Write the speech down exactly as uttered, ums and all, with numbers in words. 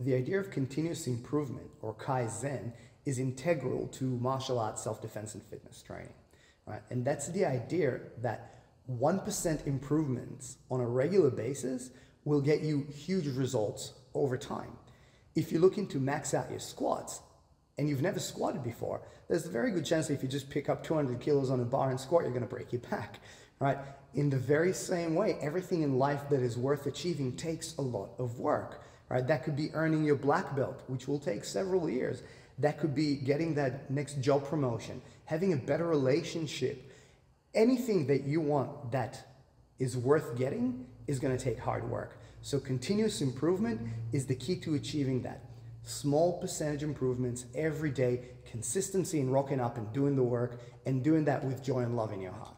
The idea of continuous improvement, or Kaizen, is integral to martial arts, self-defense, and fitness training, right? And that's the idea that one percent improvements on a regular basis will get you huge results over time. If you're looking to max out your squats and you've never squatted before, there's a very good chance that if you just pick up two hundred kilos on a bar and squat, you're going to break your back, right? In the very same way, everything in life that is worth achieving takes a lot of work, right? That could be earning your black belt, which will take several years. That could be getting that next job promotion, having a better relationship. Anything that you want that is worth getting is going to take hard work. So continuous improvement is the key to achieving that. Small percentage improvements every day, consistency in rocking up and doing the work, and doing that with joy and love in your heart.